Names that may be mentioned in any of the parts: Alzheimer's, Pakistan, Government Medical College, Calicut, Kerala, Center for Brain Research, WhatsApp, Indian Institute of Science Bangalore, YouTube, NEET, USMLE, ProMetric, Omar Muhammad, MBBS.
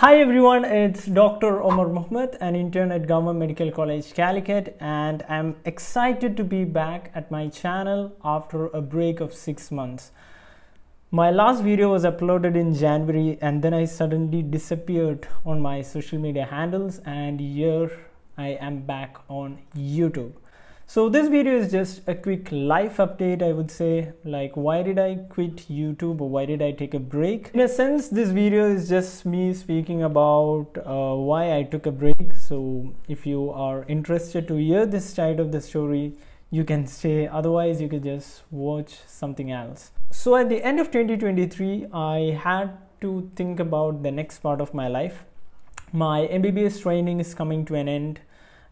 Hi everyone, it's Dr. Omar Muhammad, an intern at Government Medical College, Calicut, and I'm excited to be back at my channel after a break of 6 months. My last video was uploaded in January and then I suddenly disappeared on my social media handles, and here I am back on YouTube. So this video is just a quick life update, I would say, like why did I quit YouTube or why did I take a break? In a sense, this video is just me speaking about why I took a break. So if you are interested to hear this side of the story, you can stay, otherwise you can just watch something else. So at the end of 2023, I had to think about the next part of my life. My MBBS training is coming to an end,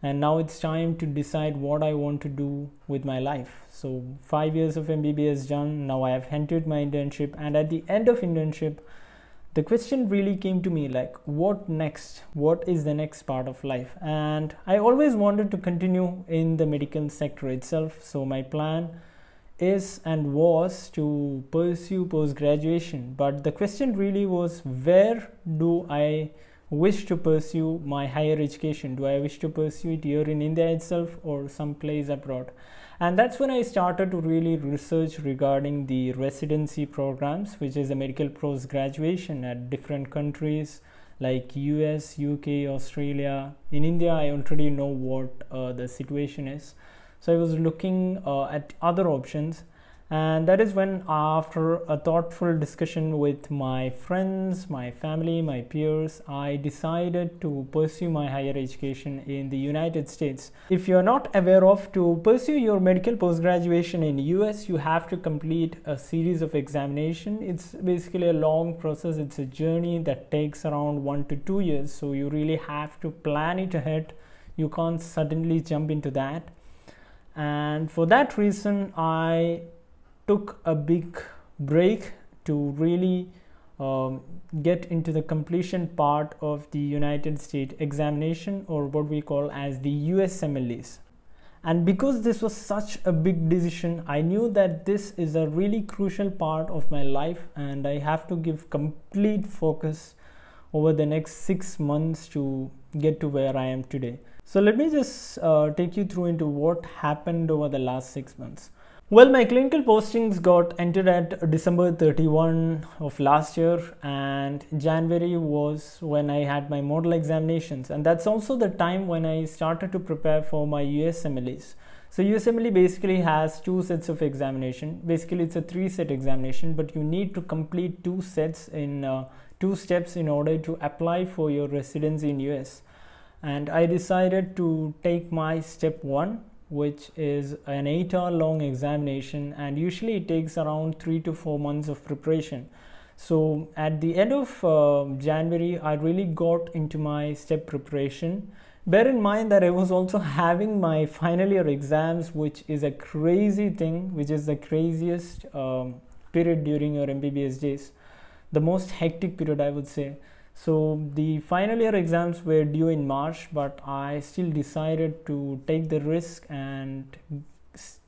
and now it's time to decide what I want to do with my life. So 5 years of MBBS done, now I have entered my internship, and at the end of internship, the question really came to me like, what next? What is the next part of life? And I always wanted to continue in the medical sector itself. So my plan is and was to pursue post-graduation. But the question really was, where do I wish to pursue my higher education? Do I wish to pursue it here in India itself or someplace abroad? And that's when I started to really research regarding the residency programs, which is a medical post-graduation at different countries like US, UK, Australia. In India, I already know what the situation is. So I was looking at other options. And that is when, after a thoughtful discussion with my friends, my family, my peers, I decided to pursue my higher education in the United States. If you're not aware of, to pursue your medical post-graduation in US, you have to complete a series of examinations. It's basically a long process. It's a journey that takes around 1 to 2 years. So you really have to plan it ahead. You can't suddenly jump into that. And for that reason, I took a big break to really get into the completion part of the United States examination, or what we call as the USMLEs. And because this was such a big decision, I knew that this is a really crucial part of my life, and I have to give complete focus over the next 6 months to get to where I am today. So let me just take you through into what happened over the last 6 months. Well, my clinical postings got entered at December 31 of last year, and January was when I had my model examinations, and that's also the time when I started to prepare for my USMLEs. So USMLE basically has two sets of examination. Basically, it's a three-set examination, but you need to complete two sets in 2 steps in order to apply for your residency in US. And I decided to take my step one, which is an 8-hour long examination, and usually it takes around 3 to 4 months of preparation. So at the end of January, I really got into my step preparation. Bear in mind that I was also having my final year exams, which is a crazy thing, which is the craziest period during your MBBS days, the most hectic period, I would say. So the final year exams were due in March, but I still decided to take the risk and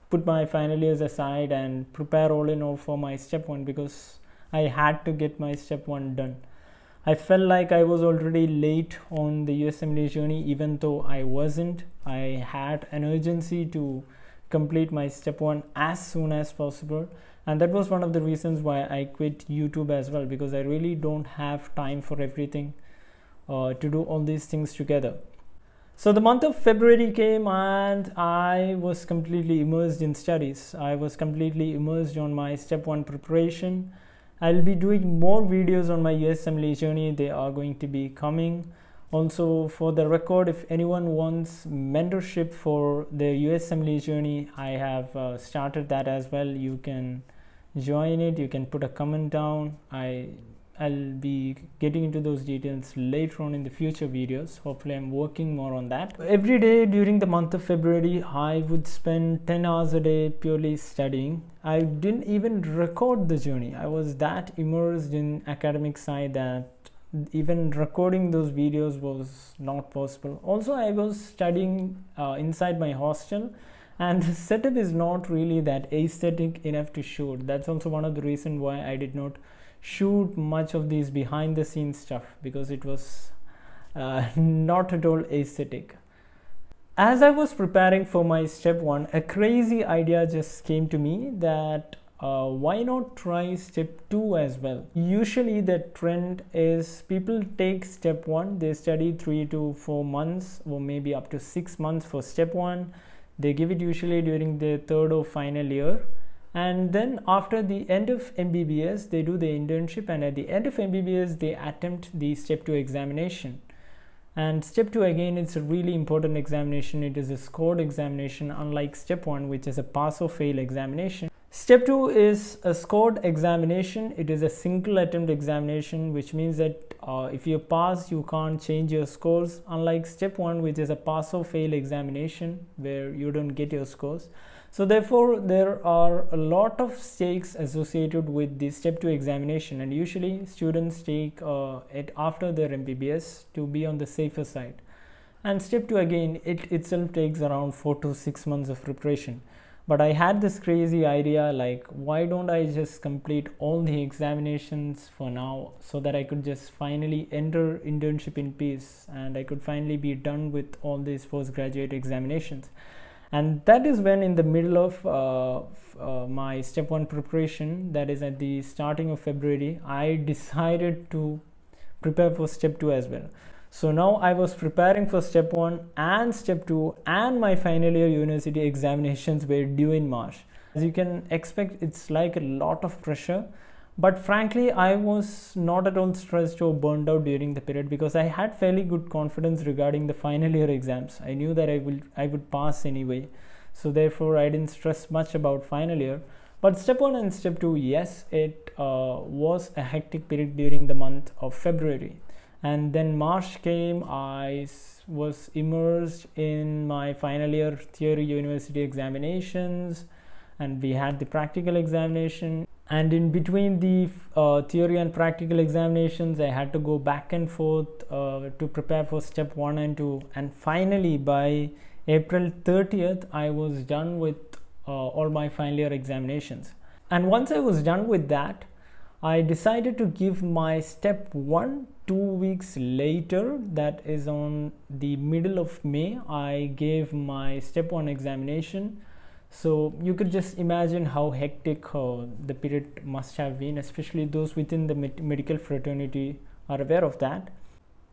put my final years aside and prepare all in all for my step one, because I had to get my step one done. I felt like I was already late on the USMLE journey, even though I wasn't. I had an urgency to complete my step one as soon as possible. And that was one of the reasons why I quit YouTube as well, because I really don't have time for everything to do all these things together. So the month of February came, and I was completely immersed in studies. I was completely immersed on my step one preparation. I'll be doing more videos on my USMLE journey. They are going to be coming. Also, for the record, if anyone wants mentorship for the USMLE journey, I have started that as well. You can join it, you can put a comment down. I'll be getting into those details later on in the future videos. Hopefully, I'm working more on that. Every day during the month of February, I would spend 10 hours a day purely studying. I didn't even record the journey. I was that immersed in academic side that even recording those videos was not possible. Also, I was studying inside my hostel, and the setup is not really that aesthetic enough to shoot. That's also one of the reasons why I did not shoot much of these behind the scenes stuff because it was not at all aesthetic. As I was preparing for my step one, a crazy idea just came to me that why not try step two as well? Usually the trend is people take step one, they study 3 to 4 months or maybe up to 6 months for step one. They give it usually during their third or final year. And then after the end of MBBS, they do the internship, and at the end of MBBS, they attempt the step two examination. And step two, again, it's a really important examination. It is a scored examination, unlike step one, which is a pass or fail examination. Step two is a scored examination. It is a single attempt examination, which means that if you pass, you can't change your scores, unlike step one, which is a pass or fail examination where you don't get your scores. So therefore, there are a lot of stakes associated with the step two examination, and usually students take it after their MBBS to be on the safer side. And step two, again, it itself takes around 4 to 6 months of preparation. But I had this crazy idea, like, why don't I just complete all the examinations for now so that I could just finally enter internship in peace and I could finally be done with all these postgraduate examinations. And that is when, in the middle of my step one preparation, that is at the starting of February, I decided to prepare for step two as well. So now I was preparing for step one and step two, and my final year university examinations were due in March. As you can expect, it's like a lot of pressure, but frankly, I was not at all stressed or burned out during the period because I had fairly good confidence regarding the final year exams. I knew that I would pass anyway. So therefore, I didn't stress much about final year. But step one and step two, yes, it was a hectic period during the month of February. And then March came, I was immersed in my final year theory university examinations, and we had the practical examination. And in between the theory and practical examinations, I had to go back and forth to prepare for step one and two. And finally, by April 30th, I was done with all my final year examinations. And once I was done with that, I decided to give my step one 2 weeks later, that is on the middle of May. I gave my step one examination. So you could just imagine how hectic the period must have been, especially those within the medical fraternity are aware of that.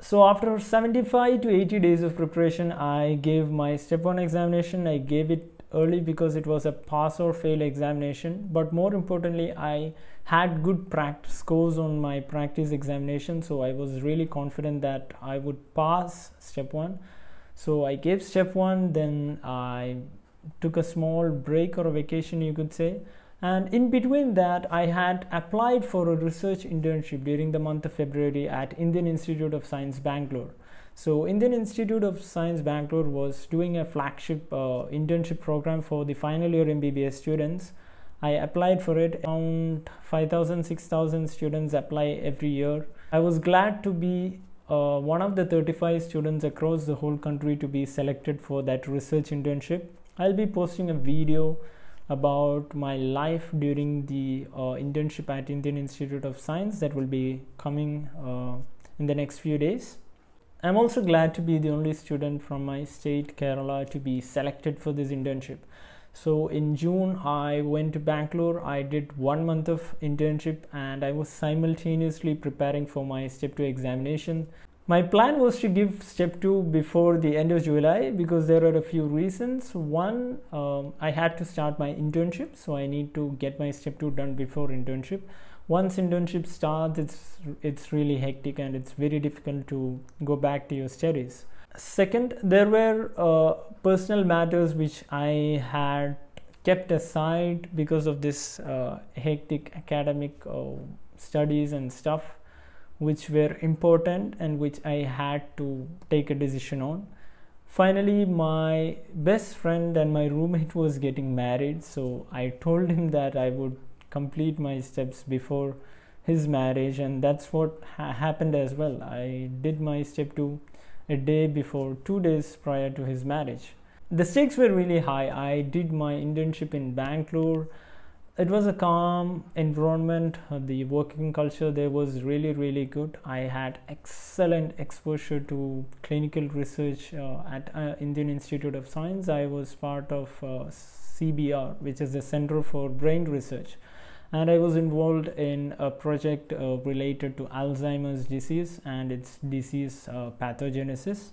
So after 75 to 80 days of preparation, I gave my step one examination. I gave it early because it was a pass or fail examination, but more importantly, I had good practice scores on my practice examination, so I was really confident that I would pass step one. So I gave step one, then I took a small break or a vacation, you could say, and in between that, I had applied for a research internship during the month of February at Indian Institute of Science Bangalore. So Indian Institute of Science Bangalore was doing a flagship internship program for the final year MBBS students. I applied for it. Around 5,000, 6,000 students apply every year. I was glad to be one of the 35 students across the whole country to be selected for that research internship. I'll be posting a video about my life during the internship at Indian Institute of Science that will be coming in the next few days. I'm also glad to be the only student from my state, Kerala, to be selected for this internship. So in June, I went to Bangalore. I did 1 month of internship, and I was simultaneously preparing for my step two examination. My plan was to give step two before the end of July because there are a few reasons. One, I had to start my internship, so I need to get my step two done before internship. Once internship starts, it's really hectic and it's very difficult to go back to your studies. Second, there were personal matters which I had kept aside because of this hectic academic studies and stuff, which were important and which I had to take a decision on. Finally, my best friend and my roommate was getting married, so I told him that I would complete my steps before his marriage, and that's what happened as well. I did my step two a day before, 2 days prior to his marriage. The stakes were really high. I did my internship in Bangalore. It was a calm environment. The working culture there was really good. I had excellent exposure to clinical research at Indian Institute of Science. I was part of CBR, which is the Center for Brain Research, and I was involved in a project related to Alzheimer's disease and its disease pathogenesis.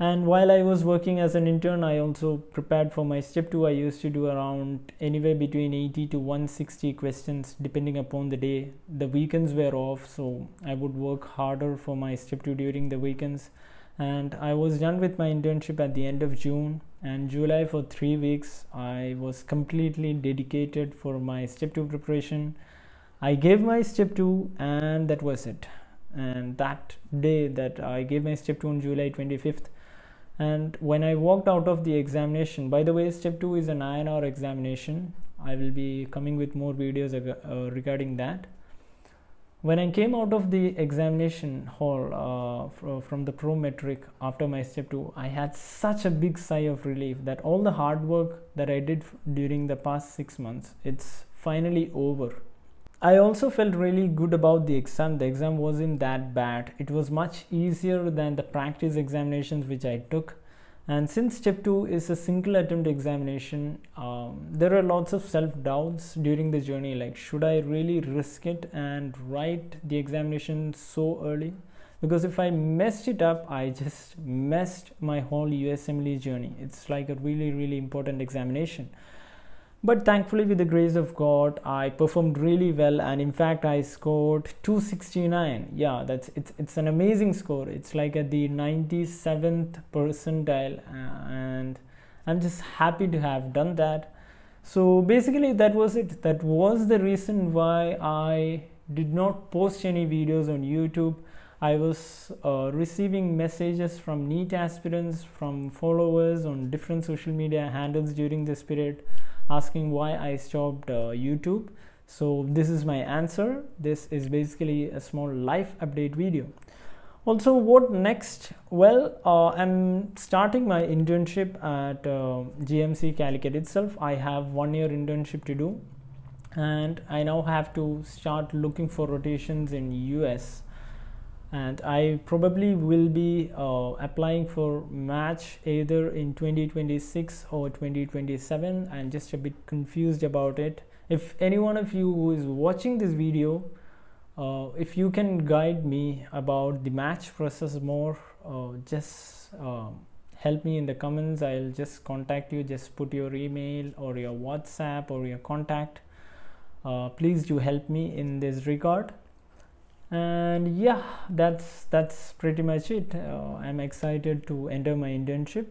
And while I was working as an intern, I also prepared for my step 2. I used to do around anywhere between 80 to 160 questions depending upon the day. The weekends were off, so I would work harder for my step 2 during the weekends. And I was done with my internship at the end of June, and July for 3 weeks I was completely dedicated for my step 2 preparation. I gave my step 2 and that was it. And that day that I gave my step 2 on July 25th, and when I walked out of the examination, by the way, step 2 is an INR examination. I will be coming with more videos regarding that. When I came out of the examination hall from the ProMetric after my step 2, I had such a big sigh of relief that all the hard work that I did during the past 6 months, it's finally over. I also felt really good about the exam. The exam wasn't that bad. It was much easier than the practice examinations which I took. And since step 2 is a single attempt examination, there are lots of self-doubts during the journey, like should I really risk it and write the examination so early? Because if I messed it up, I just messed my whole USMLE journey. It's like a really important examination. But thankfully, with the grace of God, I performed really well, and in fact I scored 269. Yeah, that's it's an amazing score. It's like at the 97th percentile, and I'm just happy to have done that. So basically that was it. That was the reason why I did not post any videos on YouTube. I was receiving messages from NEET aspirants, from followers on different social media handles during this period, asking why I stopped YouTube. So this is my answer. This is basically a small life update video. Also, what next? Well, I'm starting my internship at GMC Calicut itself. I have 1 year internship to do, and I now have to start looking for rotations in US. And I probably will be applying for match either in 2026 or 2027. I'm just a bit confused about it. If any one of you who is watching this video, if you can guide me about the match process more, just help me in the comments. I'll just contact you. Just put your email or your WhatsApp or your contact. Please do help me in this regard. And yeah, that's pretty much it. I'm excited to enter my internship,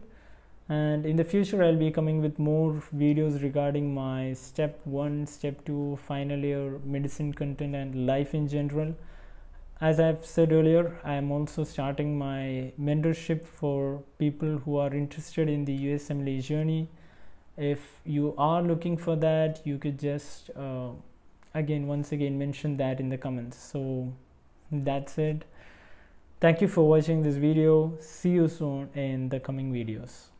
and in the future I'll be coming with more videos regarding my step 1, step 2, final year medicine content, and life in general. As I've said earlier, I'm also starting my mentorship for people who are interested in the USMLE journey. If you are looking for that, you could just once again mention that in the comments. So that's it. Thank you for watching this video. See you soon in the coming videos.